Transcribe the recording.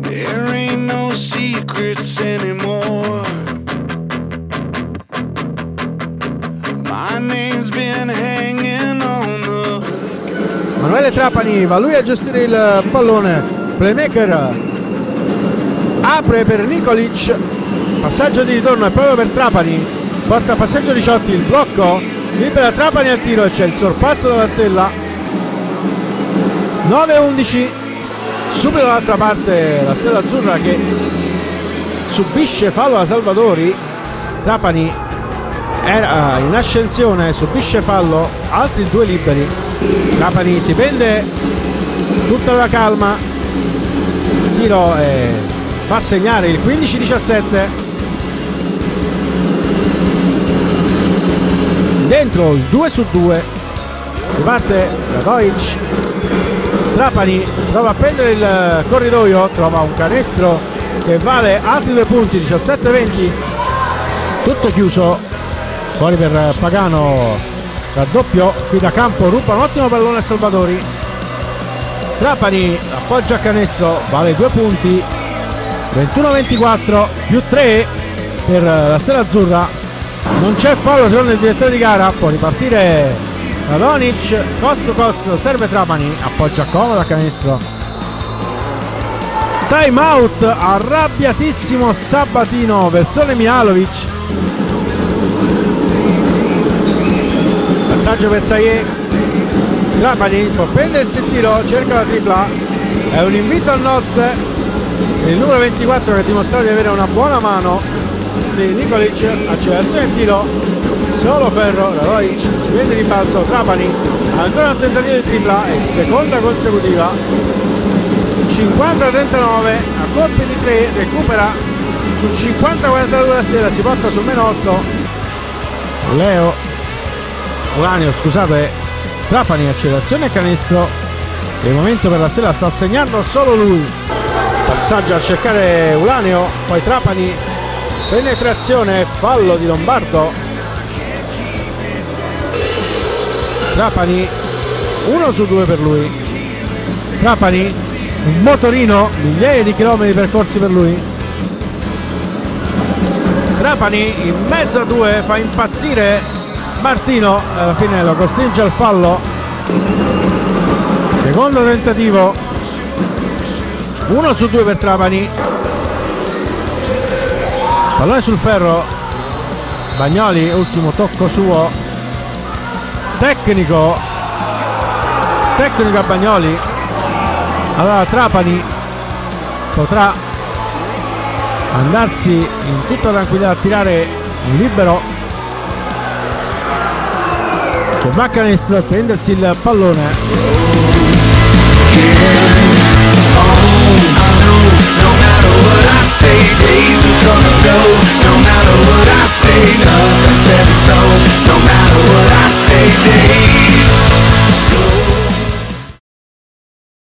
There ain't no secrets anymore. My name's been hanging on the... Emanuele Trapani, va lui a gestire il pallone. Playmaker apre per Nikolić, passaggio di ritorno è proprio per Trapani, porta passeggio Ricciotti, il blocco libera Trapani al tiro e c'è il sorpasso della Stella. 9-11, subito dall'altra parte la Stella Azzurra che subisce fallo a Salvatori. Trapani era in ascensione, subisce fallo, altri due liberi. Trapani si prende tutta la calma, il tiro e fa segnare il 15-17. Dentro il 2 su 2, riparte da Deutsch. Trapani prova a prendere il corridoio, trova un canestro che vale altri 2 punti, 17-20. Tutto chiuso, fuori per Pagano, raddoppio qui da campo, ruba un ottimo pallone a Salvatori. Trapani appoggia a canestro, vale 2 punti, 21-24 più 3 per la Stella Azzurra. Non c'è fallo se non il direttore di gara, può ripartire Radonic, costo costo, serve Trapani, appoggia comodo a canestro. Time out, arrabbiatissimo Sabatino verso Le Mialovic. Passaggio per Saie, Trapani può prendersi il tiro, cerca la tripla, è un invito al nozze, il numero 24 che ha dimostrato di avere una buona mano. Nikolić, accelerazione di tiro, solo ferro, Radonic si prende di balzo, Trapani ancora un tentativo di tripla e seconda consecutiva. 50-39 a colpi di 3, recupera sul 50-42 la Stella, si porta sul -8. Leo Ulanio, scusate, Trapani, accelerazione e canestro, il momento per la Stella, sta segnando solo lui. Passaggio a cercare Ulanio, poi Trapani, penetrazione, fallo di Lombardo. Trapani 1 su 2 per lui. Trapani un motorino, migliaia di chilometri percorsi per lui. Trapani in mezzo a 2 fa impazzire Martino, alla fine lo costringe al fallo. Secondo tentativo, 1 su 2 per Trapani. Pallone sul ferro, Bagnoli, ultimo tocco suo, tecnico a Bagnoli. Allora Trapani potrà andarsi in tutta tranquillità a tirare un libero che va a canestro e prendersi il pallone.